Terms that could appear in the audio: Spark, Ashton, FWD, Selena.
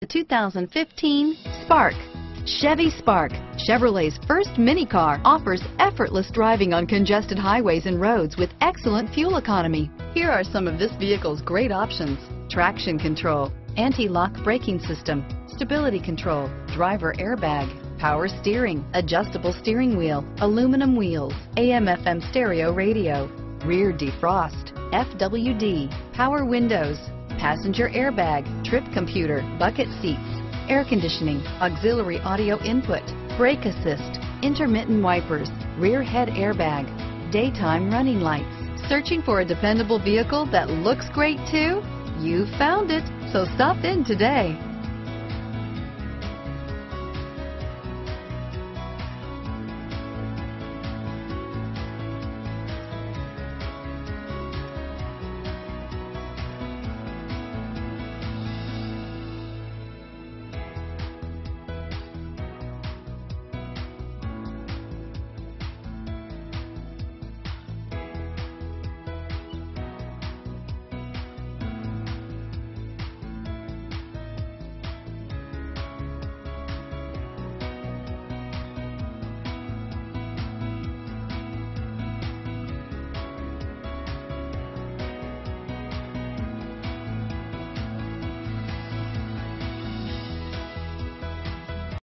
The 2015 Spark. Chevy Spark, Chevrolet's first mini car, offers effortless driving on congested highways and roads with excellent fuel economy. Here are some of this vehicle's great options: traction control, anti-lock braking system, stability control, driver airbag, power steering, adjustable steering wheel, aluminum wheels, AM/FM stereo radio, rear defrost, FWD, power windows, passenger airbag, trip computer, bucket seats, air conditioning, auxiliary audio input, brake assist, intermittent wipers, rear head airbag, daytime running lights. Searching for a dependable vehicle that looks great too? You found it, so stop in today.